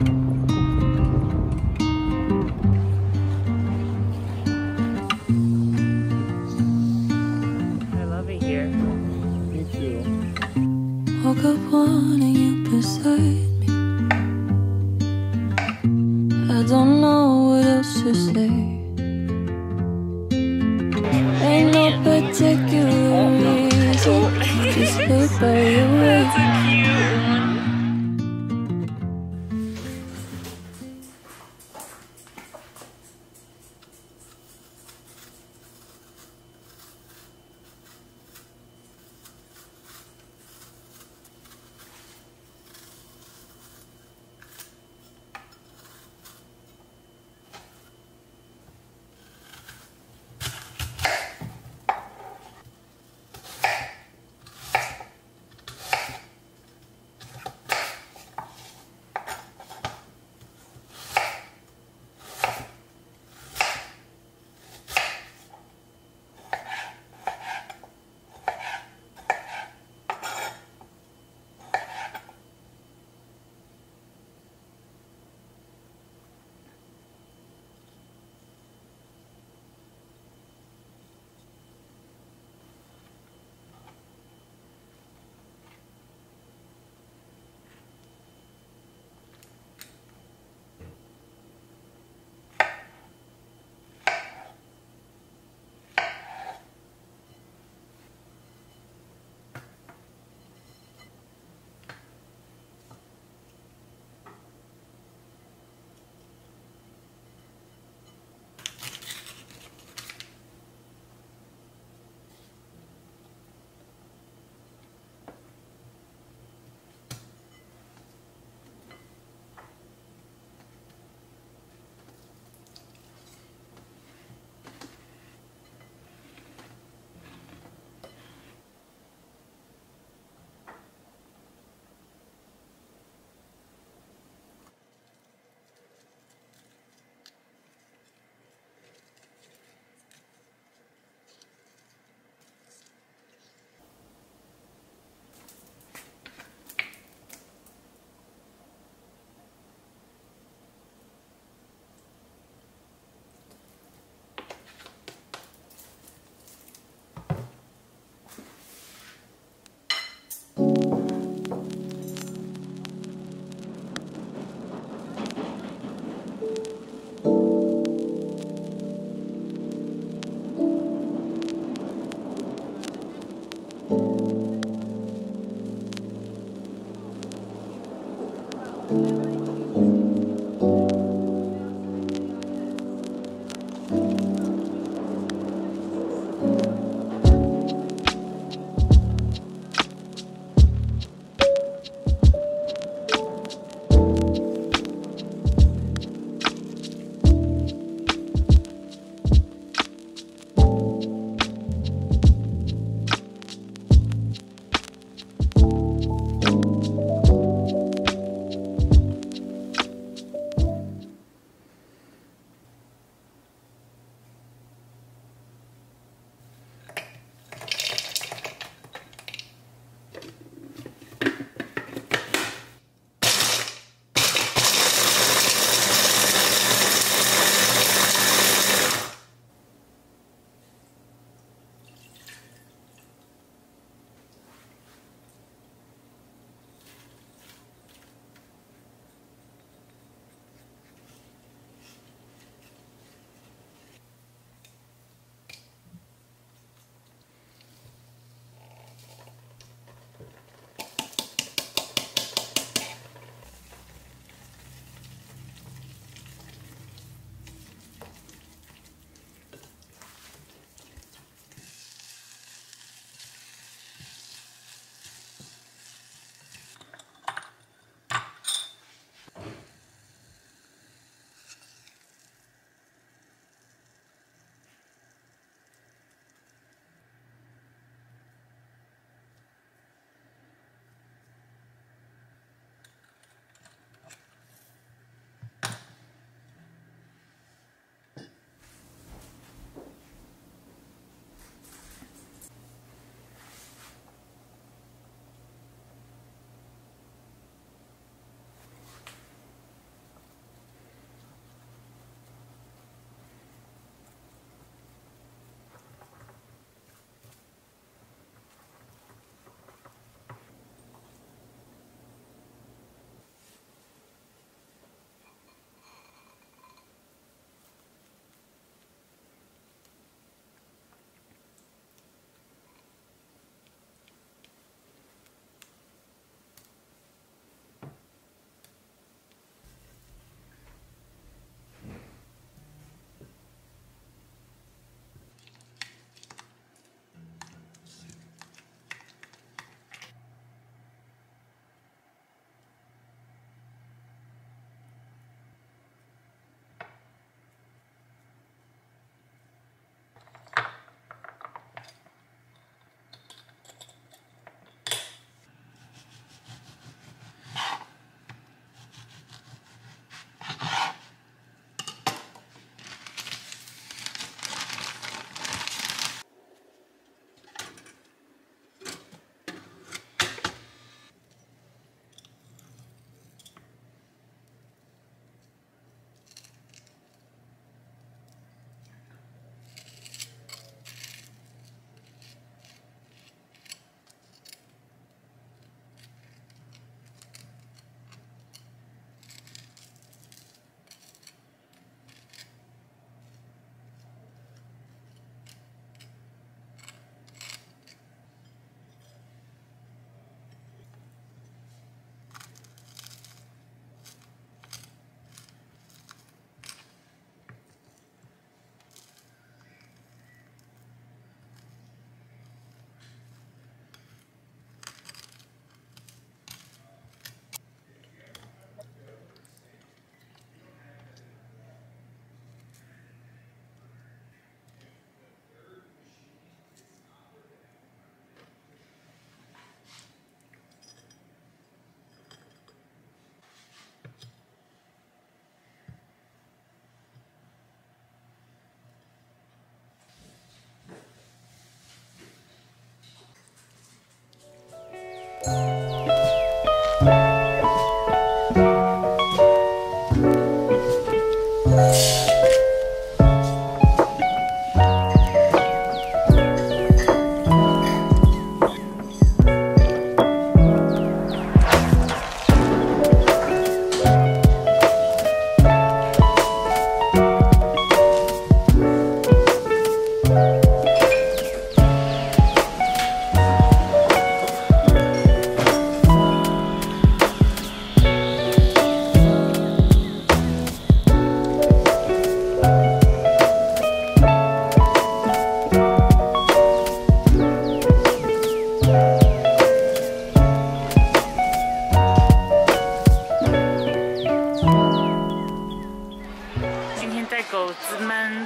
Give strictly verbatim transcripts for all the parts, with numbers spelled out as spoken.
I love it here. Me too. Woke up wanting you beside me. I don't know what else to say. Ain't no particular reason. Just look by your way. That's a cute one.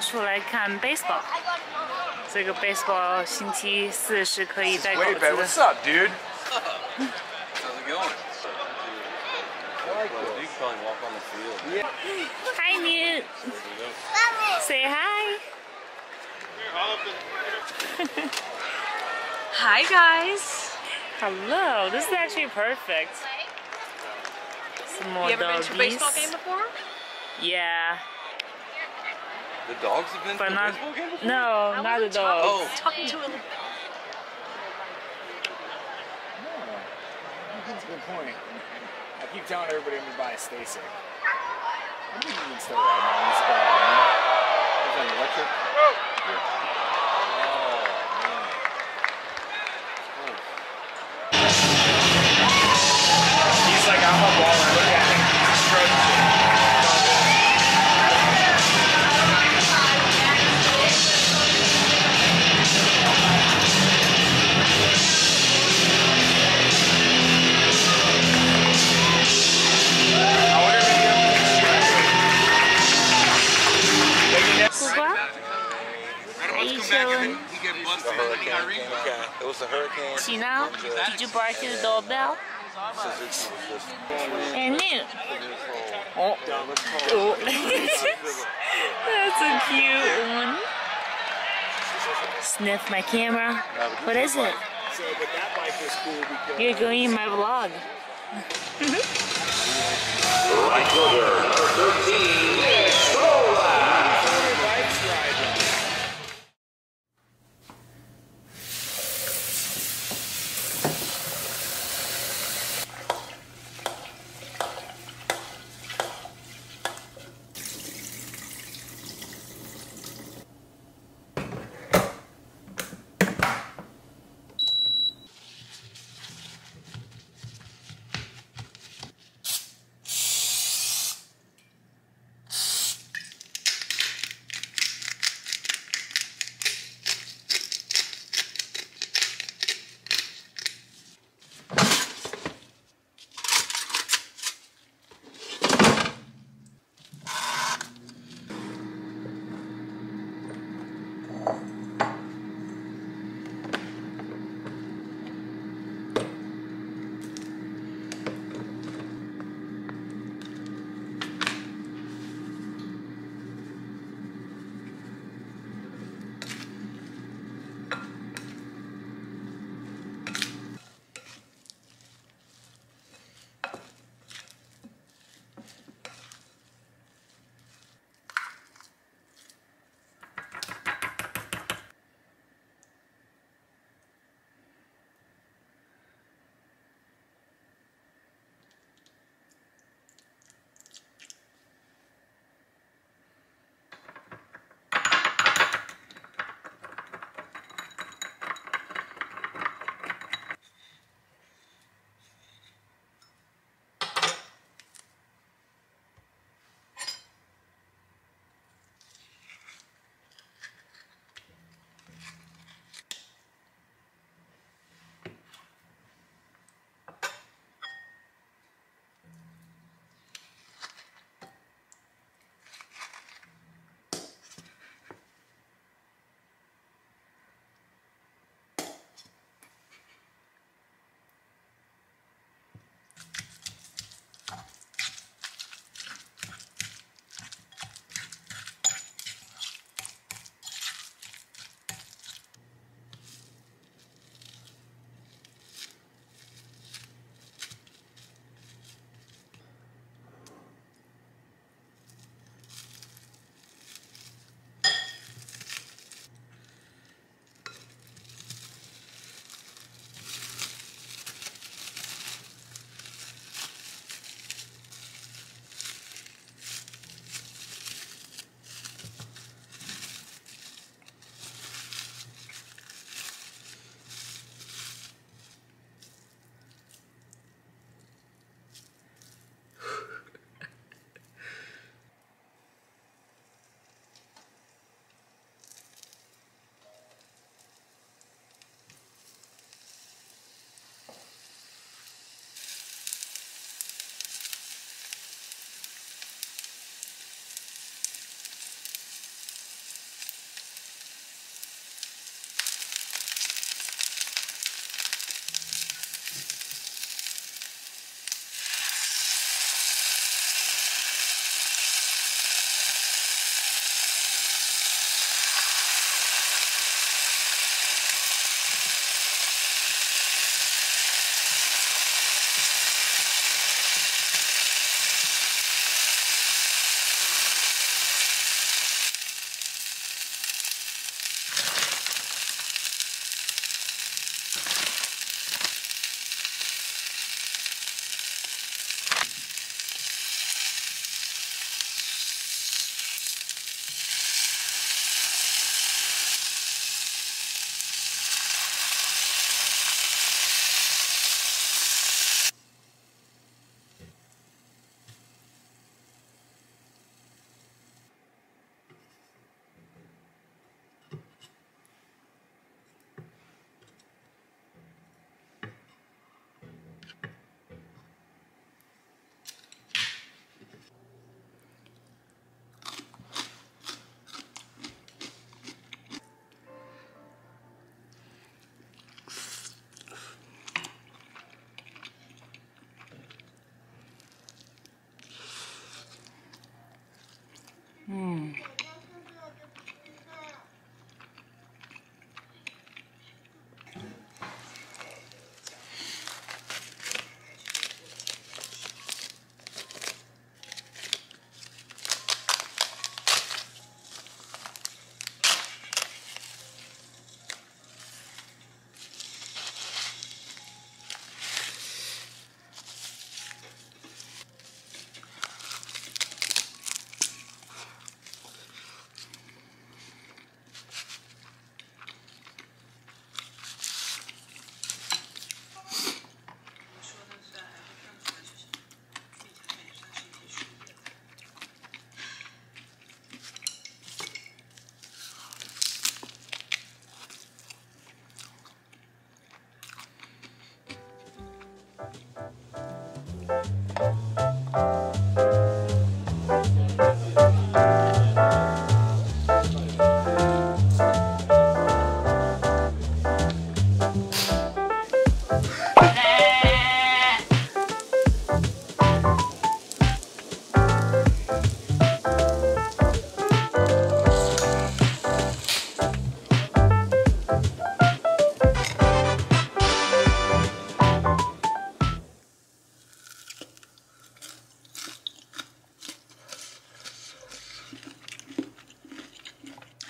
出来看 baseball。这个 baseball 星期四是可以带狗子的。What's up, dude? How's it going? You can probably walk on the field. Hi, Newt. Say hi. Hi, guys. Hello. This is actually perfect. Some more you ever doggies. Been to a baseball game before? Yeah. The dogs have been but to not, a baseball game before? No, not the dogs. Oh. Talking to a little... No, that's a good point. I keep telling everybody I'm going to buy a Stasic. I think you can still ride my own spot, man. Is that electric? Yeah. Now, did you bark at the doorbell? And new. Oh, oh. That's a cute one. Sniff my camera. What is it? You're going in my vlog. Right shoulder, thirteen.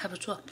have a swap.